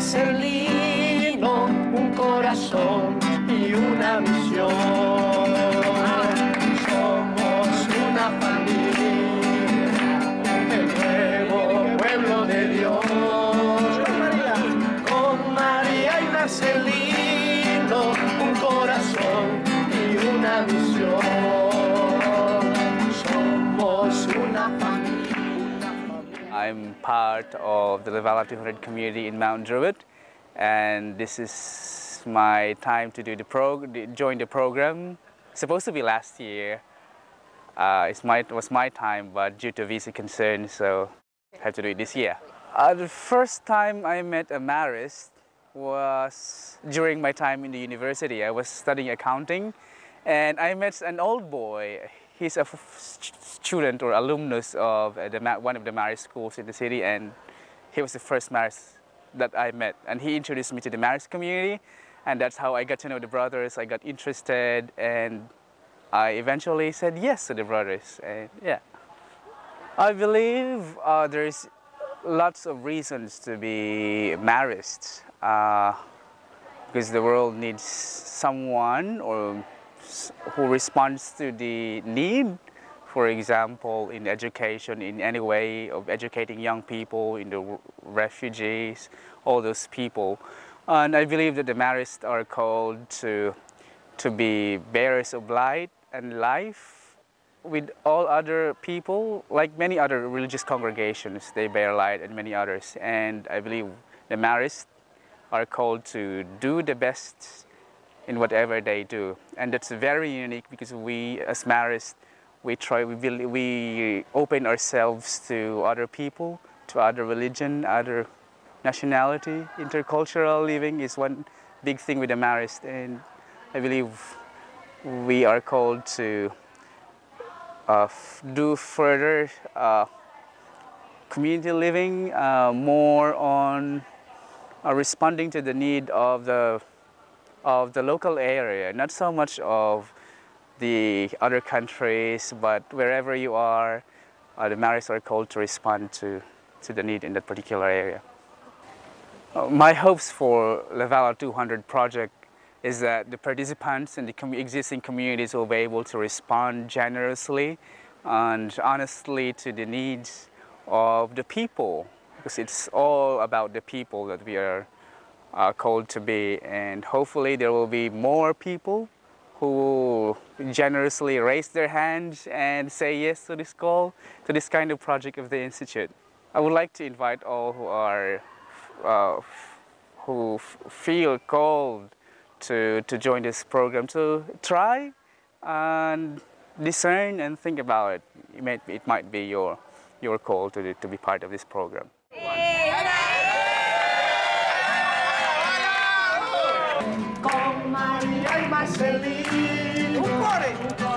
marcelino, un corazón y una misión. Somos una familia, el nuevo pueblo de Dios. Con María y Marcelino, un corazón y una misión. Somos una familia. I'm part of the Lavalla200 community in Mount Druitt, and this is my time to do join the program. It's supposed to be last year. It was my time, but due to visa concerns, so I have to do it this year. The first time I met a Marist was during my time in the university. I was studying accounting, and I met an old boy. He's a student or alumnus of one of the Marist schools in the city, and he was the first Marist that I met. And he introduced me to the Marist community, and that's how I got to know the brothers. I got interested, and I eventually said yes to the brothers. And yeah, I believe there's lots of reasons to be Marist, because the world needs someone or who responds to the need, for example, in education, in any way of educating young people, in the refugees, all those people. And I believe that the Marist are called to be bearers of light and life with all other people, like many other religious congregations, they bear light and many others. And I believe the Marist are called to do the best in whatever they do, and that's very unique because we, as Marist, we open ourselves to other people, to other religion, other nationality. Intercultural living is one big thing with the Marist, and I believe we are called to do further community living, more on responding to the need of the local area, not so much of the other countries, but wherever you are, the Marist are called to respond to the need in that particular area. My hopes for Lavalla200 project is that the participants and the existing communities will be able to respond generously and honestly to the needs of the people, because it's all about the people that we are called to be, and hopefully there will be more people who generously raise their hands and say yes to this call, to this kind of project of the Institute. I would like to invite all who are who feel called to join this program to try and discern and think about it. It might be your call to be part of this program. Con María y Marcelino.